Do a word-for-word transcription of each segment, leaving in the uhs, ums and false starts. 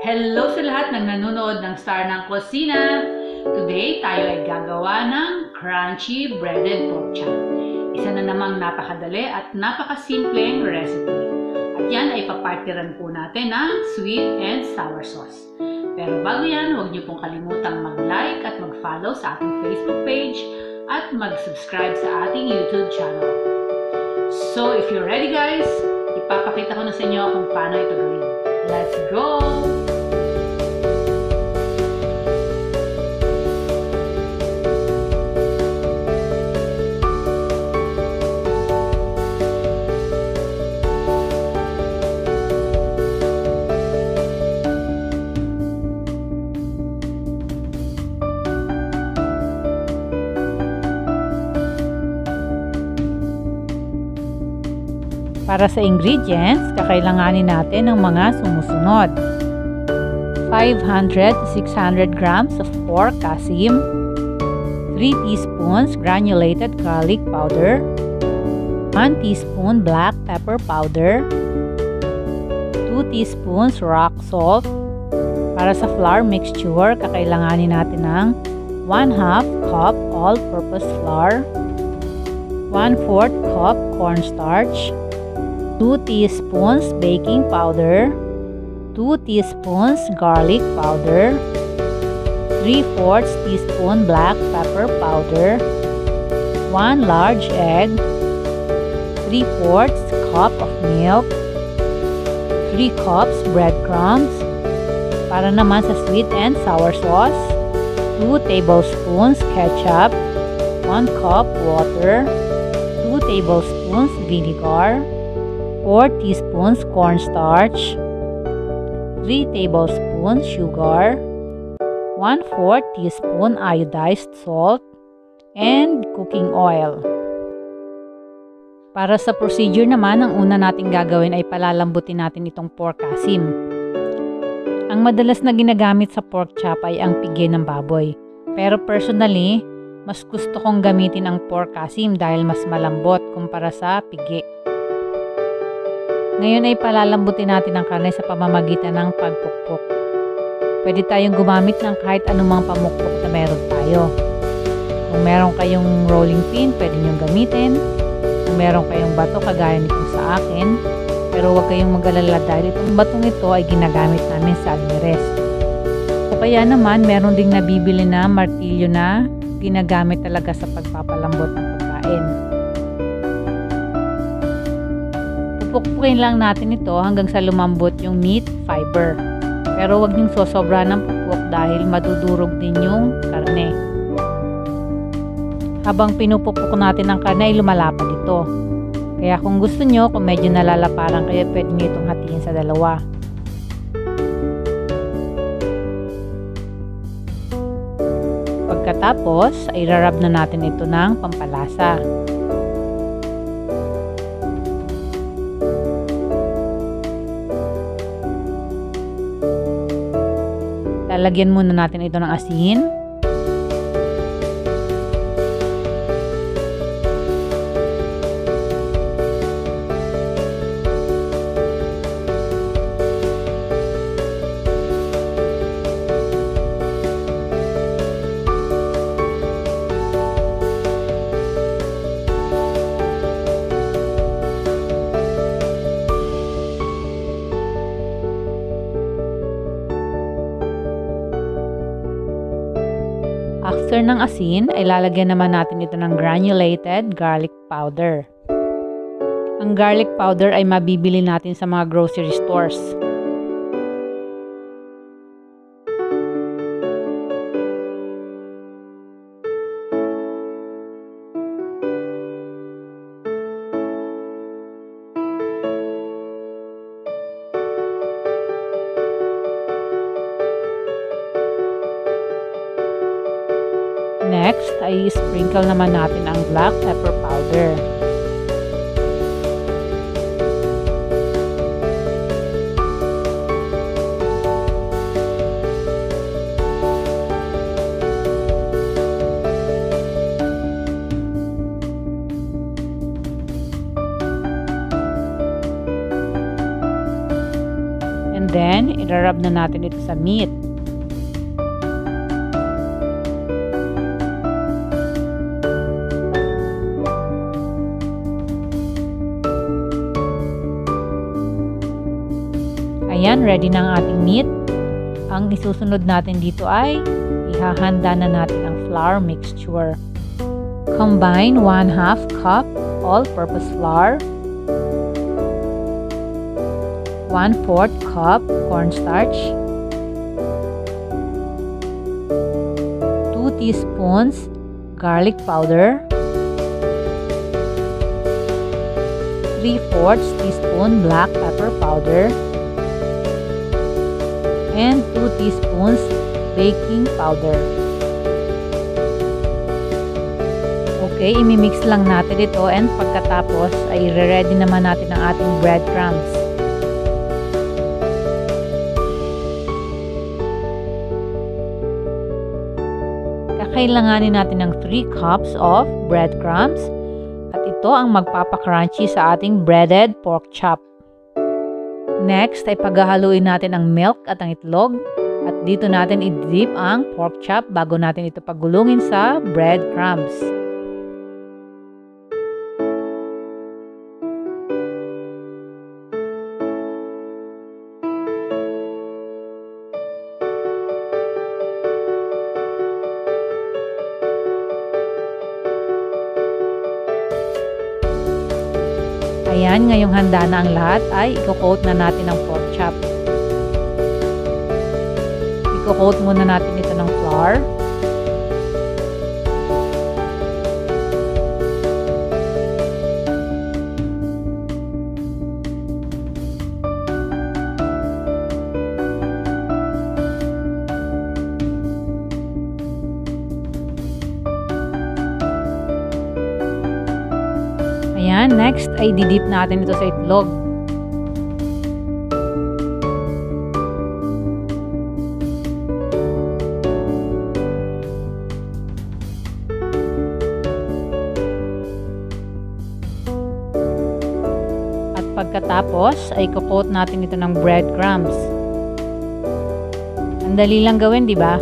Hello sa lahat ng nanonood ng Star ng Kusina! Today, tayo ay gagawa ng crunchy breaded pork chop. Isa na namang napakadali at napakasimpleng recipe. At yan ay papartiran po natin ng sweet and sour sauce. Pero bago yan, huwag niyo pong kalimutang mag-like at mag-follow sa ating Facebook page at mag-subscribe sa ating YouTube channel. So, if you're ready guys, ipapakita ko na sa inyo kung paano ito gawin. Let's go! Para sa ingredients, kakailanganin natin ng mga sumusunod. five hundred to six hundred grams of pork kasim, three teaspoons granulated garlic powder, one teaspoon black pepper powder, two teaspoons rock salt. Para sa flour mixture, kakailanganin natin ng one half cup all-purpose flour, one fourth cup cornstarch, two teaspoons baking powder, two teaspoons garlic powder, three fourths teaspoon black pepper powder, one large egg, three fourths cup of milk, three cups breadcrumbs. Para naman sa sweet and sour sauce, two tablespoons ketchup, one cup water, two tablespoons vinegar, four teaspoons cornstarch, three tablespoons sugar, one fourth teaspoon iodized salt, and cooking oil. Para sa procedure naman, ang una nating gagawin ay palalambutin natin itong pork kasim. Ang madalas na ginagamit sa pork chop ay ang pighe ng baboy. Pero personally, mas gusto kong gamitin ang pork kasim dahil mas malambot kumpara sa pighe. Ngayon ay palalambutin natin ang karne sa pamamagitan ng pagpukpok. Pwede tayong gumamit ng kahit anumang pamukpok na meron tayo. Kung meron kayong rolling pin, pwede niyong gamitin. Kung meron kayong bato, kagaya nito sa akin. Pero huwag kayong mag-alala dahil itong batong ito ay ginagamit namin sa almirez. O kaya naman, meron ding nabibili na martilyo na ginagamit talaga sa pagpapalambot ng pagkain. Pupukpukin lang natin ito hanggang sa lumambot yung meat fiber. Pero huwag niyong sosobra ng pupuk dahil madudurog din yung karne. Habang pinupukpuk natin ang karne ay lumalapad ito. Kaya kung gusto nyo, kung medyo nalalaparan kayo, pwede nyo itong hatiin sa dalawa. Pagkatapos, ay rarab na natin ito ng pampalasa. Lalagyan muna natin ito ng asin. After ng asin, ay lalagyan naman natin ito ng granulated garlic powder. Ang garlic powder ay mabibili natin sa mga grocery stores. Next, ay sprinkle naman natin ang black pepper powder. And then, Ngayon, irarub na natin ito sa meat. Ayan, ready na ang ating meat. Ang isusunod natin dito ay ihahanda na natin ang flour mixture. Combine one half cup all-purpose flour, one fourth cup cornstarch, two teaspoons garlic powder, three fourths teaspoon black pepper powder, and two teaspoons baking powder. Okay, imimix lang natin ito, and pagkatapos ay i-ready naman natin ang ating breadcrumbs. Kakailanganin natin ng three cups of breadcrumbs at ito ang magpapakrunchy sa ating breaded pork chop. Next ay paghahaluin natin ang milk at ang itlog, at dito natin i-dip ang pork chop bago natin ito pagulungin sa breadcrumbs. Ayan, ngayong handa na ang lahat ay i-coat na natin ang pork chop. I-coat muna natin ito ng flour. Ayan, next ay didip natin ito sa itlog. At pagkatapos ay coat natin ito ng breadcrumbs. Ang dali lang gawin, di ba?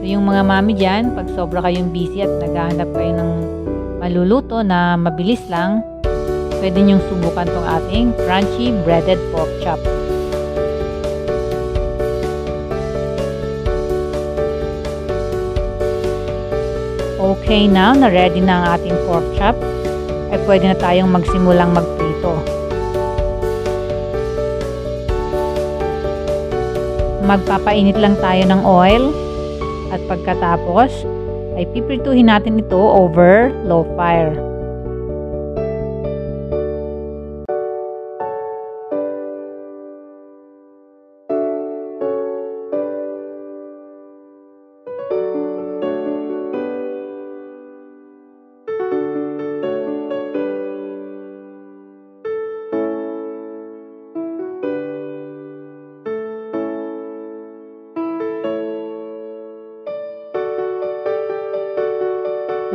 So yung mga mami dyan, pag sobra kayong busy at naghahanap kayo ng maluluto na mabilis lang, pwede nyong subukan tong ating crunchy breaded pork chop. Okay, now na ready na ang ating pork chop, ay pwede na tayong magsimulang magprito. Magpapainit lang tayo ng oil at pagkatapos ay piprituhin natin ito over low fire.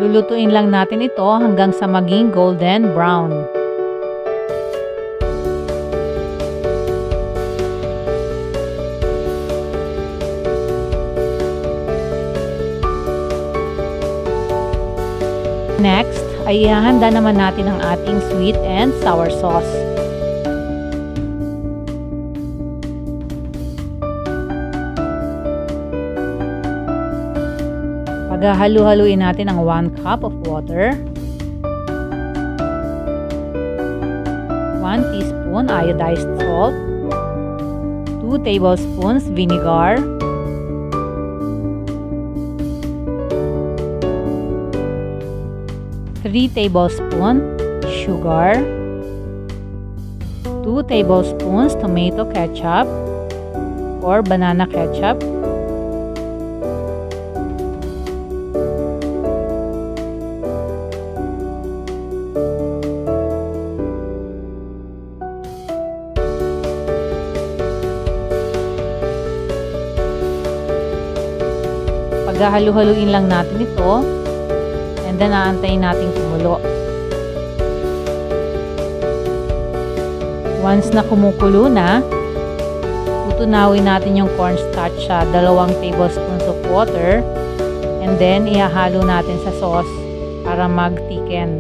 Lulutuin lang natin ito hanggang sa maging golden brown. Next, ay ihahanda naman natin ang ating sweet and sour sauce. Paghahalu-haluin natin ang one cup of water, one teaspoon iodized salt, two tablespoons vinegar, three tablespoons sugar, two tablespoons tomato ketchup or banana ketchup, halu-haluin lang natin ito, and then aantayin natin kumulo. Once na kumukulo na, tunawin natin yung cornstarch sa dalawang tablespoons of water, and then ihahalo natin sa sauce para mag-thicken.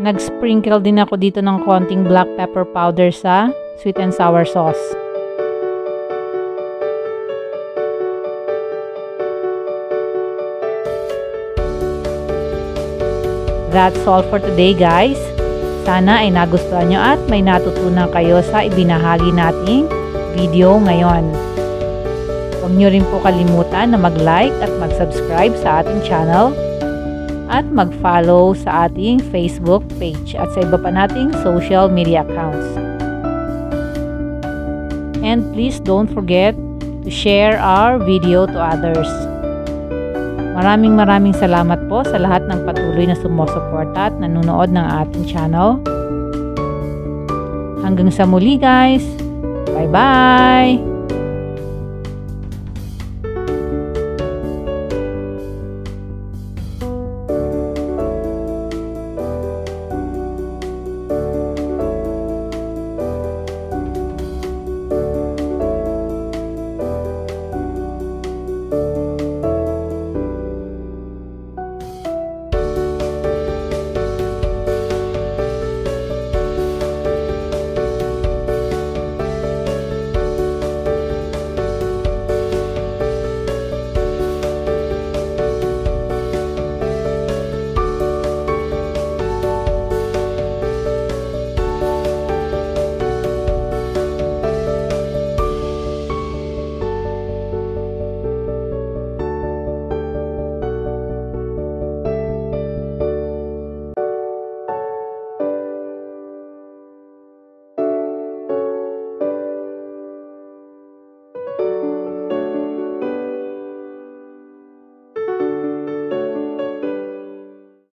Nag-sprinkle din ako dito ng konting black pepper powder sa sweet and sour sauce. That's all for today, guys. Sana ay nagustuhan nyo at may natutunan kayo sa ibinahagi nating video ngayon. Huwag nyo rin po kalimutan na mag-like at mag-subscribe sa ating channel, at mag-follow sa ating Facebook page at sa iba pa nating social media accounts. And please don't forget to share our video to others. Maraming maraming salamat po sa lahat ng patuloy na sumusuporta at nanonood ng ating channel. Hanggang sa muli, guys! Bye-bye!